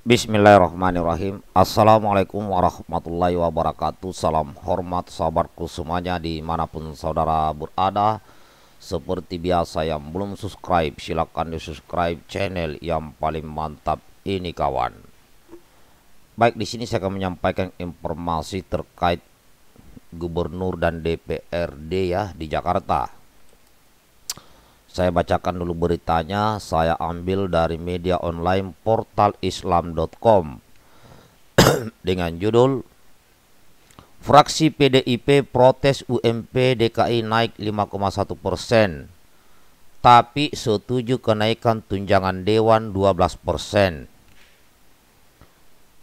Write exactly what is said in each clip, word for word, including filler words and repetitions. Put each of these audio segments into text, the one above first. Bismillahirrahmanirrahim. Assalamualaikum warahmatullahi wabarakatuh. Salam hormat sahabatku semuanya dimanapun saudara berada. Seperti biasa yang belum subscribe silahkan di subscribe channel yang paling mantap ini kawan. Baik, di sini saya akan menyampaikan informasi terkait Gubernur dan D P R D ya di Jakarta. Saya bacakan dulu beritanya, saya ambil dari media online portal islam dot com dengan judul Fraksi P D I P protes U M P D K I naik lima koma satu persen, tapi setuju kenaikan tunjangan dewan dua belas persen.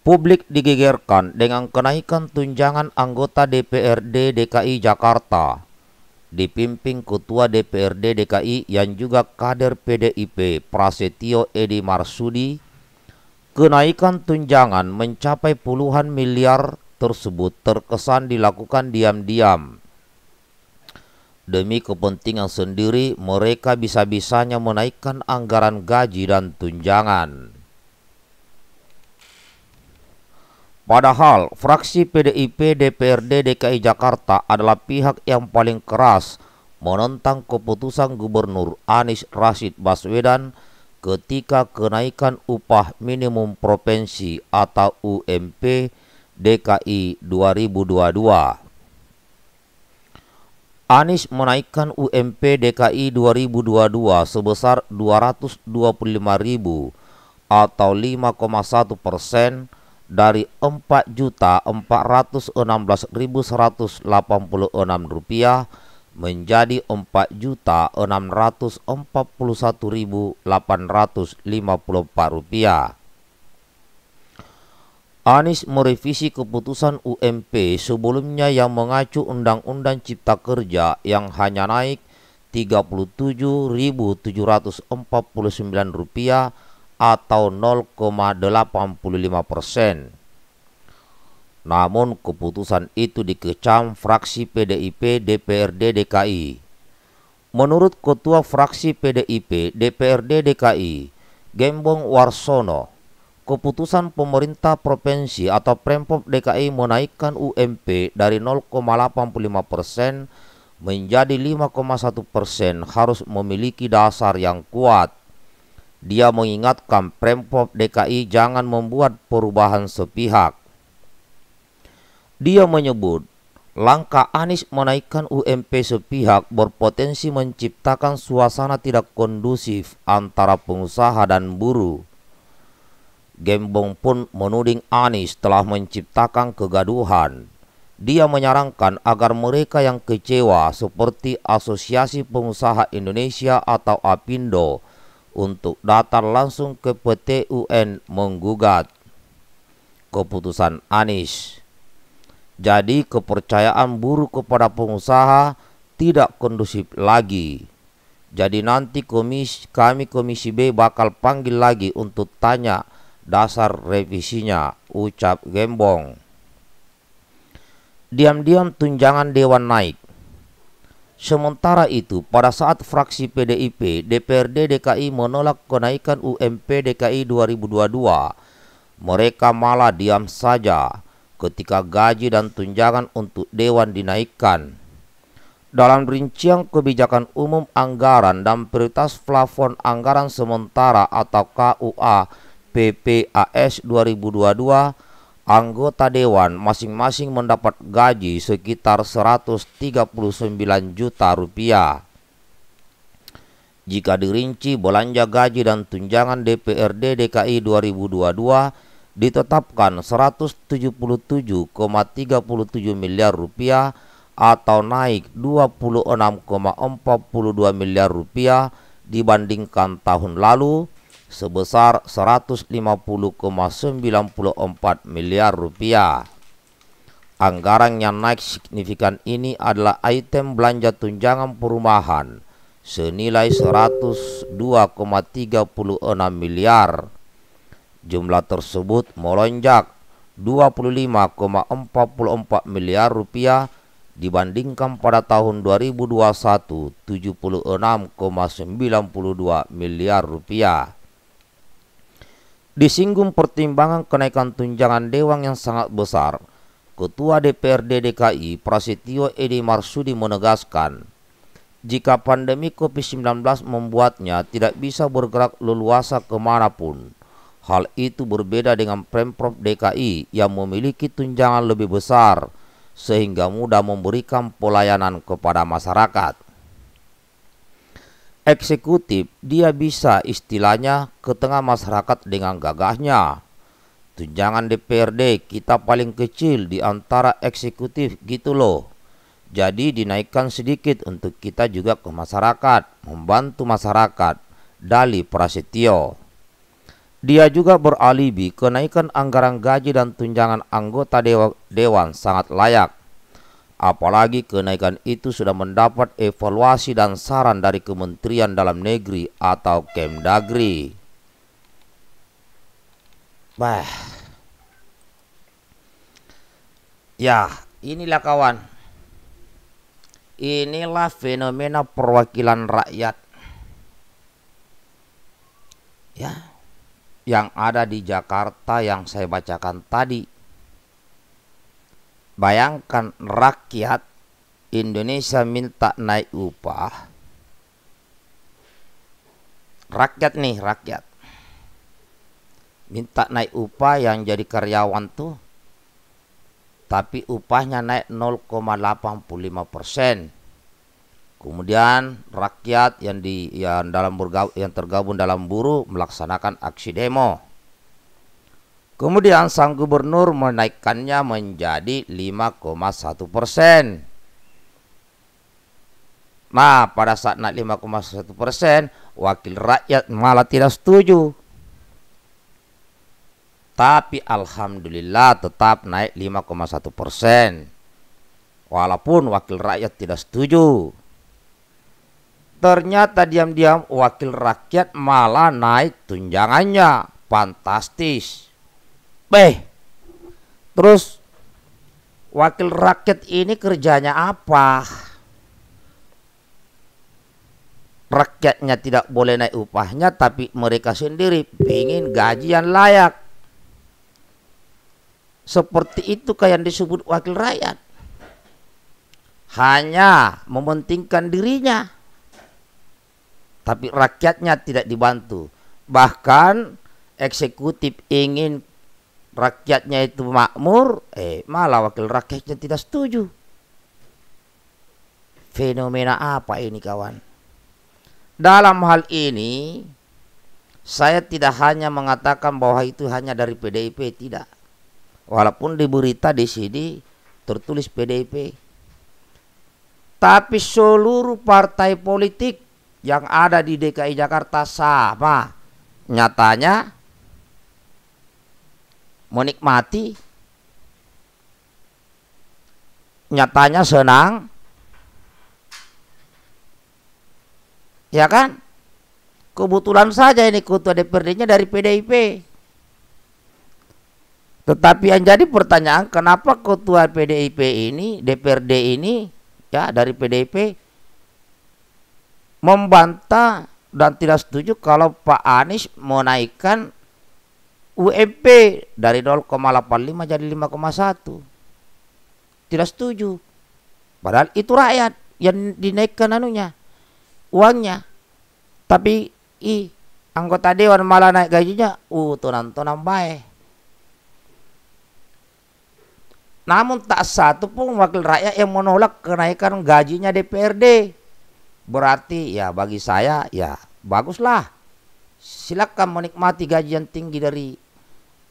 Publik digegerkan dengan kenaikan tunjangan anggota D P R D D K I Jakarta. Dipimpin Ketua D P R D D K I yang juga kader P D I P Prasetyo Edi Marsudi, kenaikan tunjangan mencapai puluhan miliar tersebut terkesan dilakukan diam-diam. Demi kepentingan sendiri, mereka bisa-bisanya menaikkan anggaran gaji dan tunjangan. Padahal, fraksi P D I P D P R D D K I Jakarta adalah pihak yang paling keras menentang keputusan Gubernur Anies Rasyid Baswedan ketika kenaikan upah minimum provinsi atau U M P D K I dua ribu dua puluh dua. Anies menaikkan U M P D K I dua ribu dua puluh dua sebesar dua ratus dua puluh lima ribu atau lima koma satu persen dari empat juta empat ratus enam belas ribu seratus delapan puluh enam rupiah menjadi empat juta enam ratus empat puluh satu ribu delapan ratus lima puluh empat rupiah. Anies merevisi keputusan U M P sebelumnya yang mengacu Undang-Undang Cipta Kerja yang hanya naik tiga puluh tujuh ribu tujuh ratus empat puluh sembilan rupiah atau nol koma delapan lima persen. Namun keputusan itu dikecam fraksi P D I P D P R D D K I. Menurut Ketua Fraksi P D I P D P R D D K I, Gembong Warsono, keputusan pemerintah provinsi atau Pemprov D K I menaikkan U M P dari nol koma delapan lima persen menjadi lima koma satu persen harus memiliki dasar yang kuat. Dia mengingatkan Pemprov D K I jangan membuat perubahan sepihak. Dia menyebut langkah Anies menaikkan U M P sepihak berpotensi menciptakan suasana tidak kondusif antara pengusaha dan buruh. Gembong pun menuding Anies telah menciptakan kegaduhan. Dia menyarankan agar mereka yang kecewa seperti Asosiasi Pengusaha Indonesia atau APINDO untuk datang langsung ke P T U N menggugat keputusan Anies. Jadi kepercayaan buruh kepada pengusaha tidak kondusif lagi. Jadi nanti komisi, kami Komisi B bakal panggil lagi untuk tanya dasar revisinya, ucap Gembong. Diam-diam tunjangan dewan naik. Sementara itu, pada saat fraksi P D I P D P R D D K I menolak kenaikan U M P D K I dua ribu dua puluh dua, mereka malah diam saja ketika gaji dan tunjangan untuk dewan dinaikkan. Dalam rincian kebijakan umum anggaran dan prioritas plafon anggaran sementara atau K U A P P A S dua ribu dua puluh dua, anggota dewan masing-masing mendapat gaji sekitar seratus tiga puluh sembilan juta rupiah. Jika dirinci, belanja gaji dan tunjangan D P R D D K I dua ribu dua puluh dua ditetapkan seratus tujuh puluh tujuh koma tiga tujuh miliar rupiah atau naik dua puluh enam koma empat dua miliar rupiah dibandingkan tahun lalu sebesar seratus lima puluh koma sembilan empat miliar rupiah. Anggaran yang naik signifikan ini adalah item belanja tunjangan perumahan senilai seratus dua koma tiga enam miliar. Jumlah tersebut melonjak dua puluh lima koma empat empat miliar rupiah dibandingkan pada tahun dua ribu dua puluh satu tujuh puluh enam koma sembilan dua miliar rupiah. Disinggung pertimbangan kenaikan tunjangan Dewan yang sangat besar, Ketua D P R D D K I Prasetyo Edi Marsudi menegaskan, jika pandemi COVID sembilan belas membuatnya tidak bisa bergerak leluasa kemanapun, hal itu berbeda dengan Pemprov D K I yang memiliki tunjangan lebih besar sehingga mudah memberikan pelayanan kepada masyarakat. Eksekutif, dia bisa istilahnya ke tengah masyarakat dengan gagahnya. Tunjangan D P R D kita paling kecil di antara eksekutif gitu loh. Jadi dinaikkan sedikit untuk kita juga ke masyarakat, membantu masyarakat, dali Prasetyo. Dia juga beralibi kenaikan anggaran gaji dan tunjangan anggota dewa, dewan sangat layak. Apalagi kenaikan itu sudah mendapat evaluasi dan saran dari Kementerian Dalam Negeri atau Kemendagri. Bah. Ya, inilah kawan. Inilah fenomena perwakilan rakyat. Ya, yang ada di Jakarta yang saya bacakan tadi. Bayangkan rakyat Indonesia minta naik upah. Rakyat nih, rakyat. Minta naik upah yang jadi karyawan tuh. Tapi upahnya naik nol koma delapan puluh lima persen. Kemudian rakyat yang di yang dalam bergabung, yang tergabung dalam buruh melaksanakan aksi demo. Kemudian sang gubernur menaikkannya menjadi lima koma satu persen. Nah, pada saat naik lima koma satu persen, wakil rakyat malah tidak setuju. Tapi alhamdulillah tetap naik lima koma satu persen. Walaupun wakil rakyat tidak setuju. Ternyata diam-diam wakil rakyat malah naik tunjangannya. Fantastis. Beh, terus wakil rakyat ini kerjanya apa? Rakyatnya tidak boleh naik upahnya, tapi mereka sendiri ingin gaji yang layak. Seperti itu kayak yang disebut wakil rakyat. Hanya mementingkan dirinya, tapi rakyatnya tidak dibantu. Bahkan eksekutif ingin rakyatnya itu makmur, eh malah wakil rakyatnya tidak setuju. Fenomena apa ini kawan? Dalam hal ini, saya tidak hanya mengatakan bahwa itu hanya dari P D I P, tidak. Walaupun di berita di sini tertulis P D I P. Tapi seluruh partai politik yang ada di D K I Jakarta sama. Nyatanya menikmati, nyatanya senang, ya kan? Kebetulan saja ini ketua D P R D-nya dari P D I P. Tetapi yang jadi pertanyaan, kenapa ketua P D I P ini, D P R D ini, ya dari P D I P, membantah dan tidak setuju kalau Pak Anies menaikkan U M P dari nol koma delapan lima jadi lima koma satu. Tidak setuju. Padahal itu rakyat yang dinaikkan anunya, uangnya. Tapi i anggota dewan malah naik gajinya. Uh tonang-tonang baik. Namun tak satu pun wakil rakyat yang menolak kenaikan gajinya D P R D. Berarti ya bagi saya ya baguslah. Silakan menikmati gaji yang tinggi dari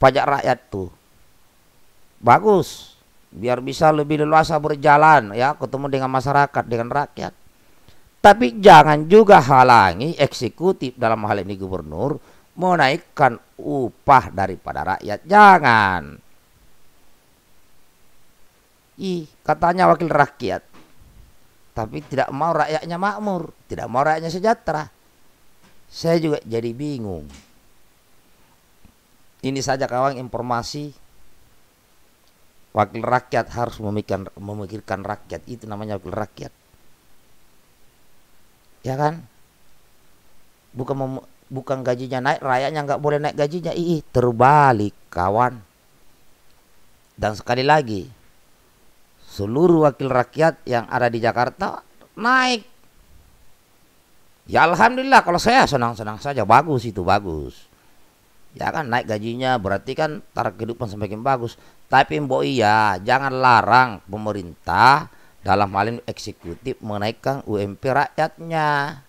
pajak rakyat tuh. Bagus. Biar bisa lebih leluasa berjalan ya, ketemu dengan masyarakat, dengan rakyat. Tapi jangan juga halangi eksekutif dalam hal ini gubernur menaikkan upah daripada rakyat. Jangan. Ih, katanya wakil rakyat. Tapi tidak mau rakyatnya makmur, tidak mau rakyatnya sejahtera. Saya juga jadi bingung. Ini saja kawan informasi. Wakil rakyat harus memikirkan, memikirkan rakyat. Itu namanya wakil rakyat. Ya kan? Bukan bukan gajinya naik, rakyatnya nggak boleh naik gajinya. Ih, terbalik kawan. Dan sekali lagi, seluruh wakil rakyat yang ada di Jakarta naik. Ya alhamdulillah, kalau saya senang-senang saja, bagus itu, bagus. Ya kan, naik gajinya berarti kan taraf kehidupan semakin bagus. Tapi mbok iya, jangan larang pemerintah dalam hal eksekutif menaikkan U M P rakyatnya.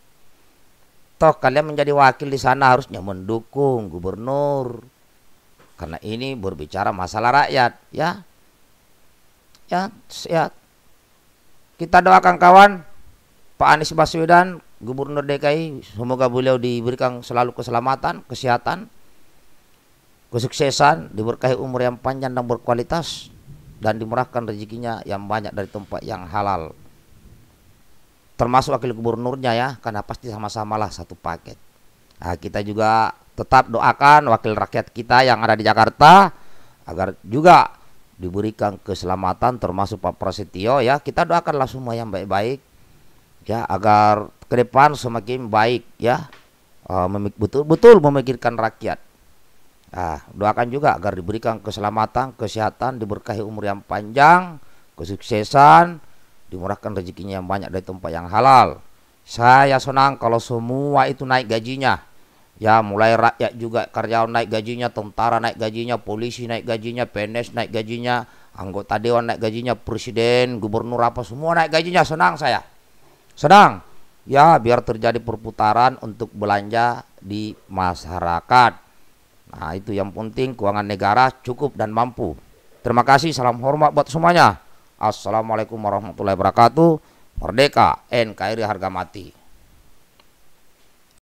Toh kalian menjadi wakil di sana harusnya mendukung gubernur, karena ini berbicara masalah rakyat, ya. Ya, ya. Kita doakan kawan, Pak Anies Baswedan, Gubernur D K I, semoga beliau diberikan selalu keselamatan, kesehatan, kesuksesan, diberkahi umur yang panjang dan berkualitas, dan dimurahkan rezekinya yang banyak dari tempat yang halal. Termasuk wakil gubernurnya ya, karena pasti sama-samalah satu paket. Nah, kita juga tetap doakan wakil rakyat kita yang ada di Jakarta agar juga diberikan keselamatan, termasuk Pak Prasetyo ya. Kita doakanlah semua yang baik-baik ya, agar ke depan semakin baik ya, betul-betul memikirkan rakyat. Nah, doakan juga agar diberikan keselamatan, kesehatan, diberkahi umur yang panjang, kesuksesan, dimurahkan rezekinya yang banyak dari tempat yang halal. Saya senang kalau semua itu naik gajinya. Ya, mulai rakyat juga, karyawan naik gajinya, tentara naik gajinya, polisi naik gajinya, P N S naik gajinya, anggota dewan naik gajinya, presiden, gubernur apa semua naik gajinya. Senang saya. Senang. Ya, biar terjadi perputaran untuk belanja di masyarakat. Nah, itu yang penting, keuangan negara cukup dan mampu. Terima kasih, salam hormat buat semuanya. Assalamualaikum warahmatullahi wabarakatuh. Merdeka, N K R I harga mati.